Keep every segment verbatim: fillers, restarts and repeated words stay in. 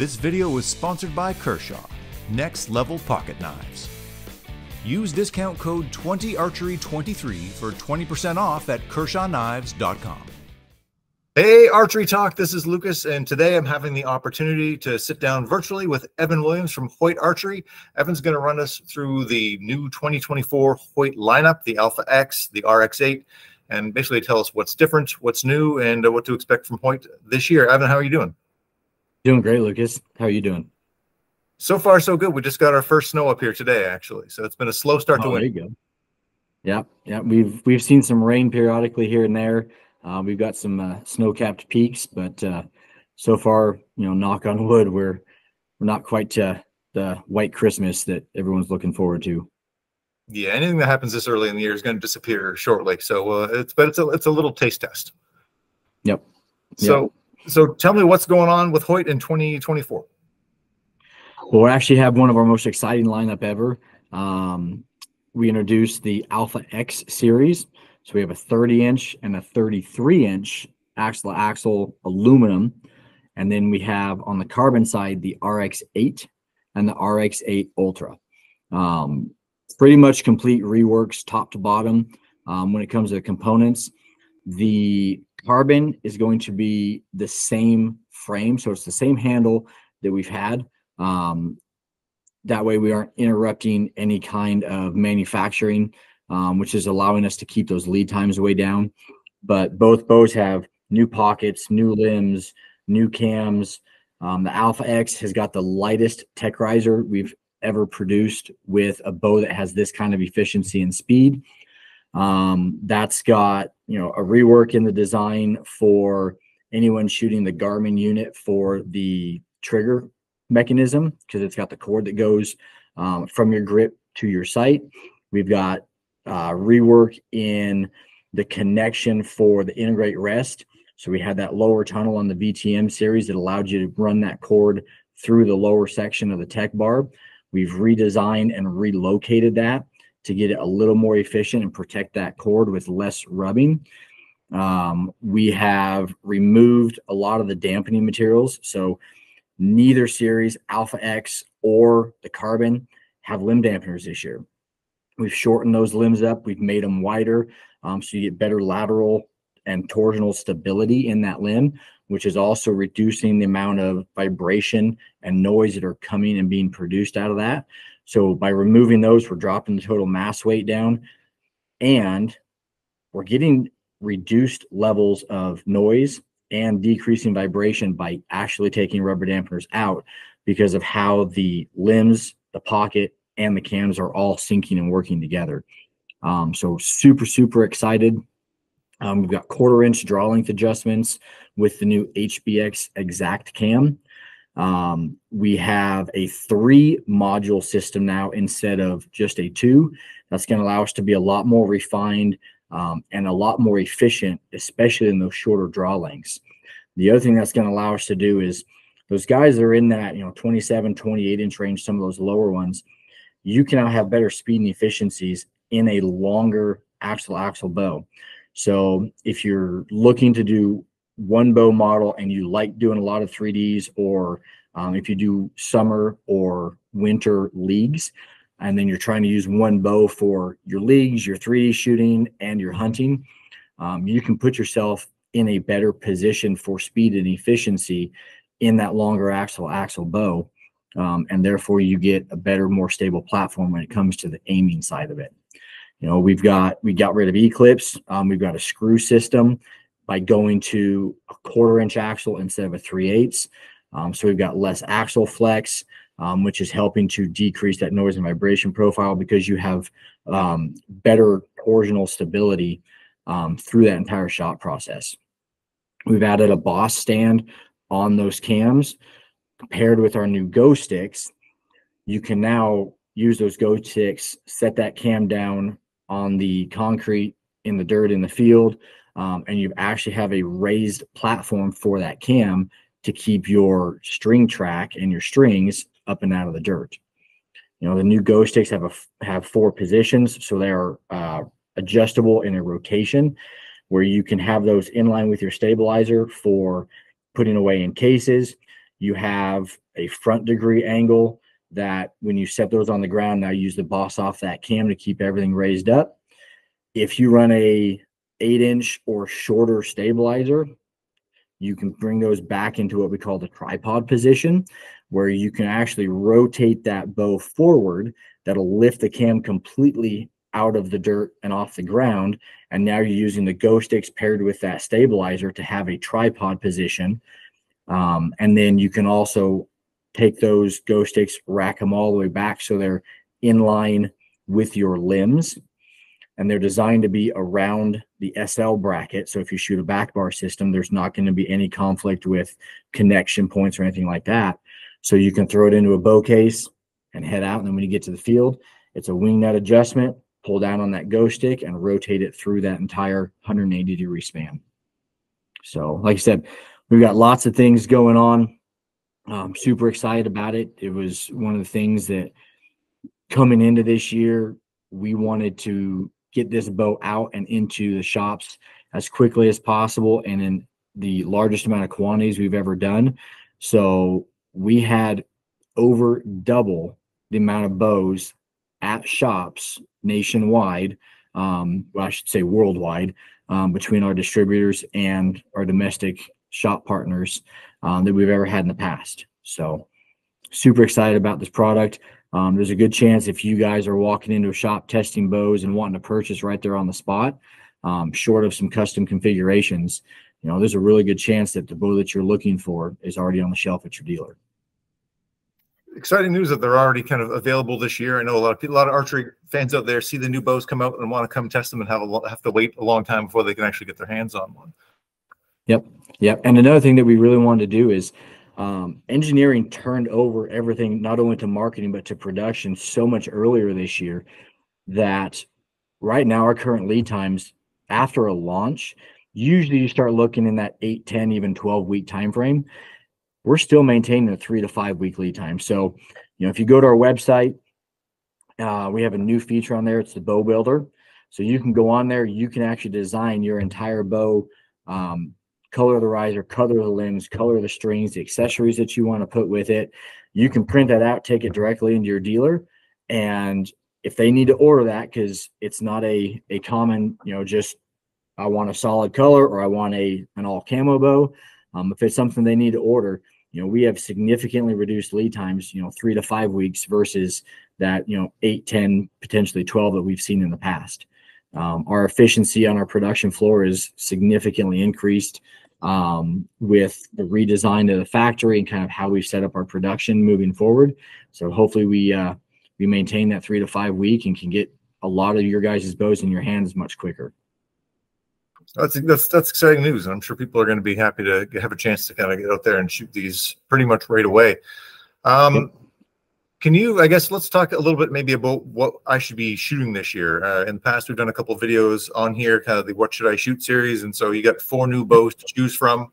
This video was sponsored by Kershaw, Next Level Pocket Knives. Use discount code twenty archery twenty-three for twenty percent off at kershaw knives dot com. Hey, Archery Talk, this is Lucas, and today I'm having the opportunity to sit down virtually with Evan Williams from Hoyt Archery. Evan's going to run us through the new twenty twenty-four Hoyt lineup, the Alpha X, the R X eight, and basically tell us what's different, what's new, and uh, what to expect from Hoyt this year. Evan, how are you doing? Doing great, Lucas. How are you doing? So far, so good. We just got our first snow up here today, actually, so it's been a slow start oh, to winter. There you go. Yeah, yeah. We've, we've seen some rain periodically here and there. Uh, we've got some uh, snow-capped peaks, but uh, so far, you know, knock on wood, we're we're not quite uh, the white Christmas that everyone's looking forward to. Yeah, anything that happens this early in the year is going to disappear shortly. So, uh, it's but it's a it's a little taste test. Yep. yep. So, so tell me what's going on with Hoyt in twenty twenty-four. Well, we actually have one of our most exciting lineup ever. Um, we introduced the Alpha X series. So we have a thirty inch and a thirty-three inch axle to axle aluminum. And then we have on the carbon side, the R X eight and the R X eight Ultra. Um, pretty much complete reworks top to bottom. Um, when it comes to the components, the carbon is going to be the same frame. So it's the same handle that we've had. Um, that way we aren't interrupting any kind of manufacturing, Um, which is allowing us to keep those lead times way down. But both bows have new pockets, new limbs, new cams. Um, the Alpha X has got the lightest tech riser we've ever produced with a bow that has this kind of efficiency and speed. Um, that's got, you know, a rework in the design for anyone shooting the Garmin unit for the trigger mechanism, because it's got the cord that goes um, from your grip to your sight. We've got Uh, rework in the connection for the integrate rest. So we had that lower tunnel on the V T M series that allowed you to run that cord through the lower section of the tech barb. We've redesigned and relocated that to get it a little more efficient and protect that cord with less rubbing. Um, we have removed a lot of the dampening materials. So neither series, Alpha X or the Carbon, have limb dampeners this year. We've shortened those limbs up. We've made them wider, um, so you get better lateral and torsional stability in that limb, which is also reducing the amount of vibration and noise that are coming and being produced out of that. So by removing those, we're dropping the total mass weight down, and we're getting reduced levels of noise and decreasing vibration by actually taking rubber dampeners out because of how the limbs, the pocket, and the cams are all syncing and working together. Um, so super, super excited. Um, we've got quarter inch draw length adjustments with the new H B X Exact Cam. Um, we have a three module system now instead of just a two. That's going to allow us to be a lot more refined um, and a lot more efficient, especially in those shorter draw lengths. The other thing that's going to allow us to do is those guys that are in that, you know, twenty-seven, twenty-eight inch range, some of those lower ones, you can now have better speed and efficiencies in a longer axle-axle bow. So if you're looking to do one bow model and you like doing a lot of three Ds, or um, if you do summer or winter leagues, and then you're trying to use one bow for your leagues, your three D shooting, and your hunting, um, you can put yourself in a better position for speed and efficiency in that longer axle-axle bow. Um, and therefore you get a better, more stable platform when it comes to the aiming side of it. You know, we've got, we got rid of Eclipse. Um, we've got a screw system by going to a quarter inch axle instead of a three eighths. Um, so we've got less axle flex, um, which is helping to decrease that noise and vibration profile because you have um, better torsional stability um, through that entire shot process. We've added a boss stand on those cams. Paired with our new go sticks, you can now use those go sticks, set that cam down on the concrete, in the dirt, in the field, um, and you actually have a raised platform for that cam to keep your string track and your strings up and out of the dirt. You know, the new go sticks have a have four positions, so they are uh, adjustable in a rotation where you can have those in line with your stabilizer for putting away in cases. You have a front degree angle that when you set those on the ground, now use the boss off that cam to keep everything raised up. If you run a eight inch or shorter stabilizer, you can bring those back into what we call the tripod position, where you can actually rotate that bow forward. That'll lift the cam completely out of the dirt and off the ground. And now you're using the go sticks paired with that stabilizer to have a tripod position. Um, and then you can also take those go sticks, rack them all the way back so they're in line with your limbs. And they're designed to be around the S L bracket. So if you shoot a back bar system, there's not going to be any conflict with connection points or anything like that. So you can throw it into a bow case and head out. And then when you get to the field, it's a wing nut adjustment, pull down on that go stick and rotate it through that entire one hundred eighty degree span. So like I said, we've got lots of things going on. I'm super excited about it. It was one of the things that coming into this year, we wanted to get this bow out and into the shops as quickly as possible and in the largest amount of quantities we've ever done. So we had over double the amount of bows at shops nationwide, um, well, I should say worldwide, um, between our distributors and our domestic shop partners um, that we've ever had in the past. So super excited about this product. Um, there's a good chance if you guys are walking into a shop testing bows and wanting to purchase right there on the spot, um, short of some custom configurations, you know, there's a really good chance that the bow that you're looking for is already on the shelf at your dealer. Exciting news that they're already kind of available this year. I know a lot of people, a lot of archery fans out there see the new bows come out and want to come test them and have a, have to wait a long time before they can actually get their hands on one. Yep. Yep. And another thing that we really wanted to do is um, engineering turned over everything, not only to marketing, but to production so much earlier this year that right now our current lead times after a launch, usually you start looking in that eight, ten, even twelve week time frame. We're still maintaining a three to five week lead time. So, you know, if you go to our website, uh, we have a new feature on there. It's the bow builder. So you can go on there. You can actually design your entire bow, um, color the riser, color the limbs, color the strings, the accessories that you want to put with it. You can print that out, take it directly into your dealer. And if they need to order that, because it's not a, a common, you know, just I want a solid color or I want a an all camo bow. Um, if it's something they need to order, you know, we have significantly reduced lead times, you know, three to five weeks versus that, you know, eight, ten, potentially twelve that we've seen in the past. Um, our efficiency on our production floor is significantly increased um, with the redesign of the factory and kind of how we've set up our production moving forward. So hopefully we, uh, we maintain that three to five week and can get a lot of your guys' bows in your hands much quicker. That's, that's that's exciting news. I'm sure people are going to be happy to have a chance to kind of get out there and shoot these pretty much right away. Um, can you, I guess, let's talk a little bit maybe about what I should be shooting this year. Uh, in the past, we've done a couple of videos on here, kind of the What Should I Shoot series. And so you got four new bows to choose from.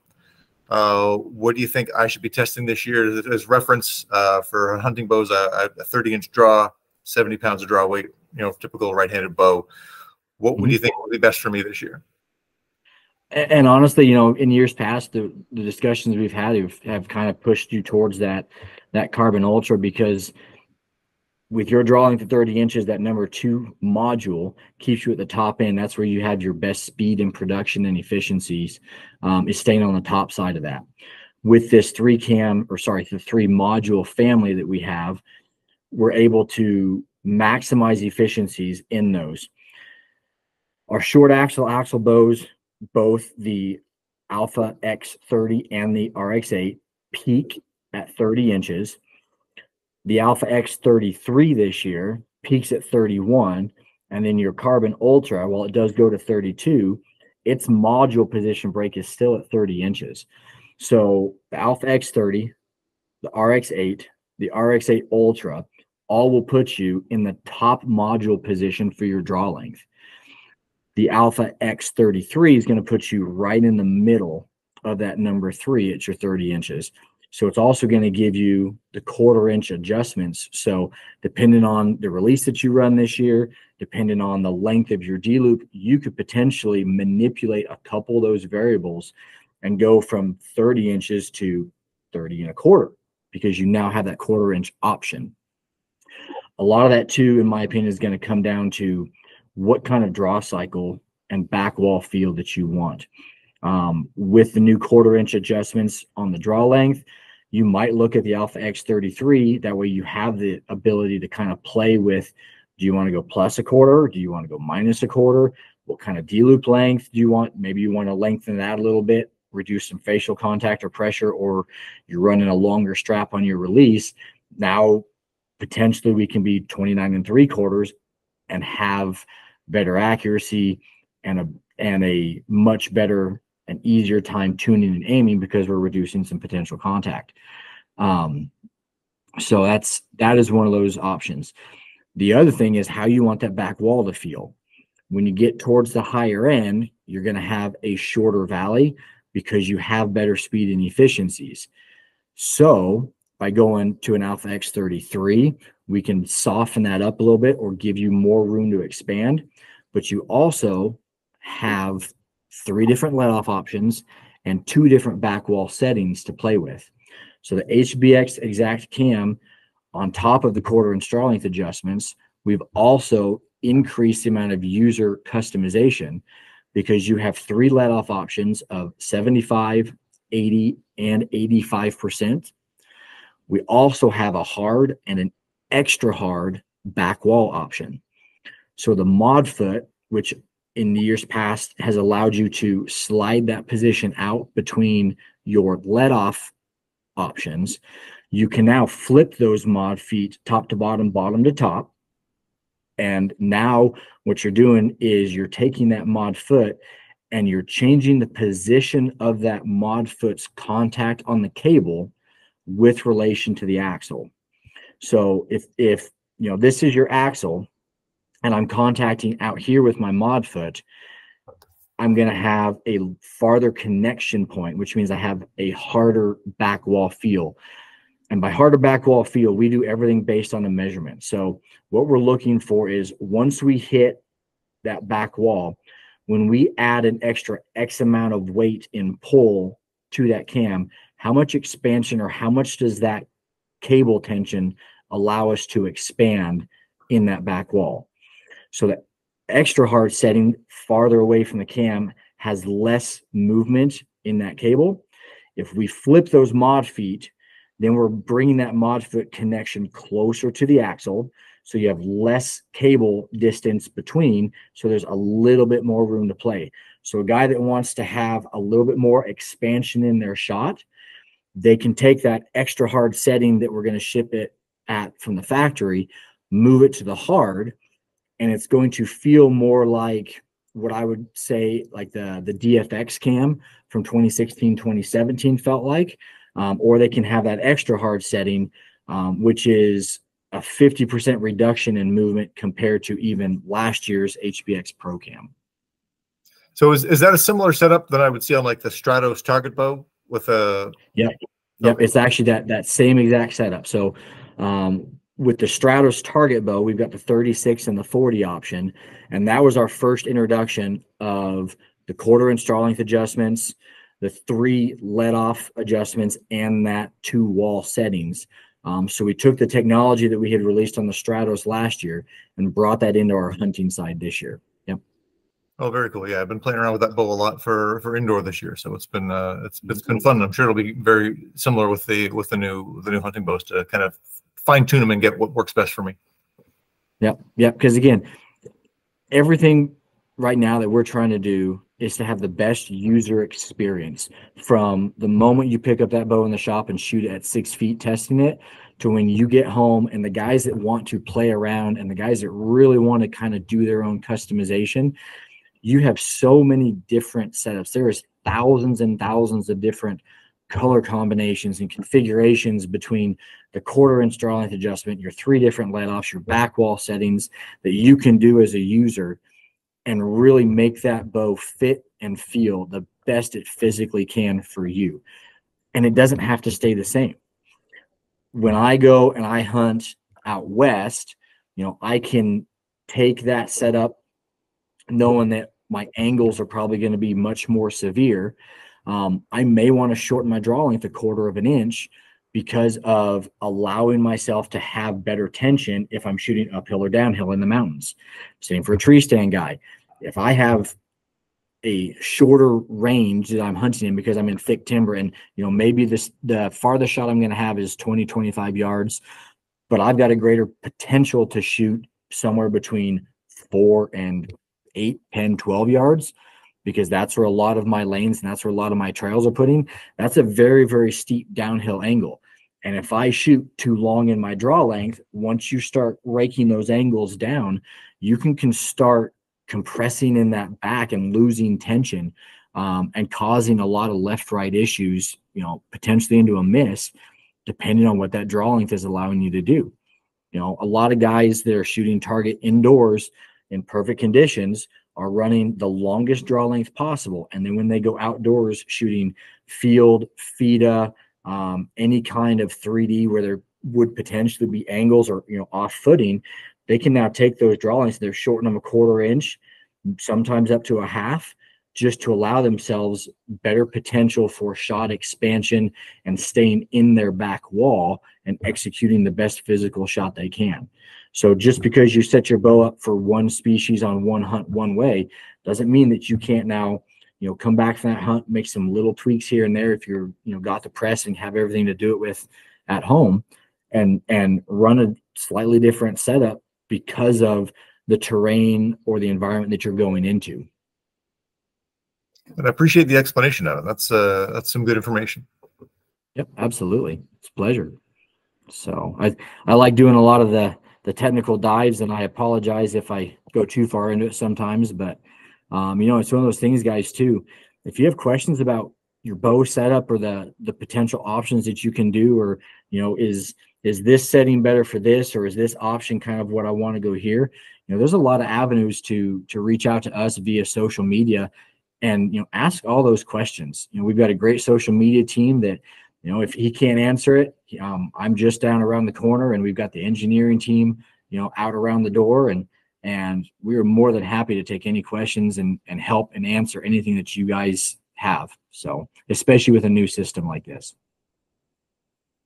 Uh, what do you think I should be testing this year as reference uh, for hunting bows, a thirty inch draw, seventy pounds of draw weight, you know, typical right-handed bow. What would you think would be best for me this year? And honestly, you know, in years past, the, the discussions we've had have, have kind of pushed you towards that that Carbon Ultra, because with your draw length to thirty inches, that number two module keeps you at the top end. That's where you have your best speed in production and efficiencies um, is staying on the top side of that. With this three cam, or sorry, the three module family that we have, we're able to maximize efficiencies in those. Our short axle axle bows, both the Alpha X thirty and the R X eight, peak at thirty inches. The Alpha X thirty-three this year peaks at thirty-one, and then your Carbon Ultra, while it does go to thirty-two, its module position break is still at thirty inches. So the Alpha X thirty, the R X eight, the R X eight Ultra, all will put you in the top module position for your draw length. The Alpha X thirty-three is going to put you right in the middle of that number three at your thirty inches. So it's also going to give you the quarter inch adjustments. So depending on the release that you run this year, depending on the length of your D-loop, you could potentially manipulate a couple of those variables and go from 30 inches to thirty and a quarter because you now have that quarter inch option. A lot of that too, in my opinion, is going to come down to what kind of draw cycle and back wall feel that you want. Um, with the new quarter inch adjustments on the draw length, you might look at the Alpha X thirty-three. That way you have the ability to kind of play with, do you want to go plus a quarter? Do you want to go minus a quarter? What kind of D-loop length do you want? Maybe you want to lengthen that a little bit, reduce some facial contact or pressure, or you're running a longer strap on your release. Now, potentially we can be twenty-nine and three quarters and have better accuracy and a, and a much better and easier time tuning and aiming because we're reducing some potential contact. Um, so that's, that is one of those options. The other thing is how you want that back wall to feel. When you get towards the higher end, you're going to have a shorter valley because you have better speed and efficiencies. So by going to an Alpha X thirty-three, we can soften that up a little bit or give you more room to expand, but you also have three different let-off options and two different back wall settings to play with. So the H B X Exact Cam, on top of the quarter and straw length adjustments, we've also increased the amount of user customization because you have three let-off options of seventy-five, eighty, and eighty-five percent. We also have a hard and an extra hard back wall option. So the mod foot, which in the years past has allowed you to slide that position out between your let off options, you can now flip those mod feet top to bottom, bottom to top. And now what you're doing is you're taking that mod foot and you're changing the position of that mod foot's contact on the cable with relation to the axle. So if, if you know, this is your axle and I'm contacting out here with my mod foot, I'm going to have a farther connection point, which means I have a harder back wall feel. And by harder back wall feel, we do everything based on the measurement. So what we're looking for is once we hit that back wall, when we add an extra X amount of weight in pull to that cam, how much expansion or how much does that cable tension allow us to expand in that back wall? So that extra hard setting farther away from the cam has less movement in that cable. If we flip those mod feet, then we're bringing that mod foot connection closer to the axle. So you have less cable distance between. So there's a little bit more room to play. So a guy that wants to have a little bit more expansion in their shot, they can take that extra hard setting that we're going to ship it at from the factory, move it to the hard, and it's going to feel more like what I would say like the, the D F X cam from twenty sixteen, twenty seventeen felt like. Um, or they can have that extra hard setting, um, which is a fifty percent reduction in movement compared to even last year's H B X Pro Cam. So is, is that a similar setup that I would see on like the Stratos target bow with a... Yep. Yep. Okay. It's actually that, that same exact setup. So um, with the Stratos target bow, we've got the thirty-six and the forty option. And that was our first introduction of the quarter and straw length adjustments, the three let off adjustments, and that two wall settings. Um, so we took the technology that we had released on the Stratos last year and brought that into our hunting side this year. Yep. Oh, very cool. Yeah. I've been playing around with that bow a lot for, for indoor this year. So it's been, uh, it's, it's been fun. I'm sure it'll be very similar with the, with the new, the new hunting bows to kind of fine tune them and get what works best for me. Yep. Yep. Cause again, everything right now that we're trying to do is to have the best user experience from the moment you pick up that bow in the shop and shoot it at six feet testing it to when you get home, and the guys that want to play around and the guys that really want to kind of do their own customization. You have so many different setups. There is thousands and thousands of different color combinations and configurations between the quarter inch draw length adjustment, your three different let offs, your back wall settings that you can do as a user and really make that bow fit and feel the best it physically can for you. And it doesn't have to stay the same. When I go and I hunt out west, you know, I can take that setup knowing that my angles are probably going to be much more severe. Um, I may want to shorten my draw length a quarter of an inch because of allowing myself to have better tension if I'm shooting uphill or downhill in the mountains. Same for a tree stand guy. If I have a shorter range that I'm hunting in because I'm in thick timber, and you know, maybe this the farthest shot I'm going to have is twenty, twenty-five yards, but I've got a greater potential to shoot somewhere between four and eight, ten, twelve yards, because that's where a lot of my lanes and that's where a lot of my trails are putting. That's a very, very steep downhill angle. And if I shoot too long in my draw length, once you start raking those angles down, you can, can start compressing in that back and losing tension um, and causing a lot of left-right issues, you know, potentially into a miss, depending on what that draw length is allowing you to do. You know, a lot of guys that are shooting target indoors in perfect conditions are running the longest draw length possible. And then when they go outdoors shooting field, FITA, um, any kind of three D where there would potentially be angles or, you know, off footing, they can now take those draw lengths. They're shortening them a quarter inch, sometimes up to a half, just to allow themselves better potential for shot expansion and staying in their back wall and executing the best physical shot they can. So just because you set your bow up for one species on one hunt one way doesn't mean that you can't now, you know, come back from that hunt, make some little tweaks here and there if you're, you know, got the press and have everything to do it with at home, and and run a slightly different setup because of the terrain or the environment that you're going into. And I appreciate the explanation of it. That's uh, that's some good information. Yep, absolutely. It's a pleasure. So I I like doing a lot of the the technical dives, and I apologize if I go too far into it sometimes. But um, you know, it's one of those things, guys. Too, if you have questions about your bow setup or the the potential options that you can do, or you know, is is this setting better for this, or is this option kind of what I want to go here? You know, there's a lot of avenues to to reach out to us via social media. And, you know, ask all those questions. You know, we've got a great social media team that, you know, if he can't answer it, um, I'm just down around the corner, and we've got the engineering team, you know, out around the door, and, and we are more than happy to take any questions and, and help and answer anything that you guys have. So, especially with a new system like this.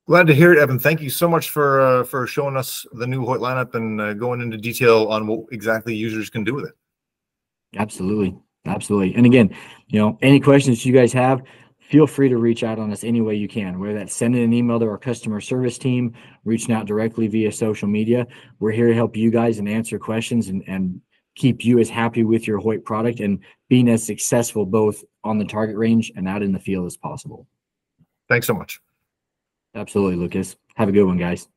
Glad to hear it, Evan. Thank you so much for, uh, for showing us the new Hoyt lineup and uh, going into detail on what exactly users can do with it. Absolutely. Absolutely. And again, you know, any questions you guys have, feel free to reach out on us any way you can, whether that's sending an email to our customer service team, reaching out directly via social media. We're here to help you guys and answer questions and, and keep you as happy with your Hoyt product and being as successful both on the target range and out in the field as possible. Thanks so much. Absolutely, Lucas. Have a good one, guys.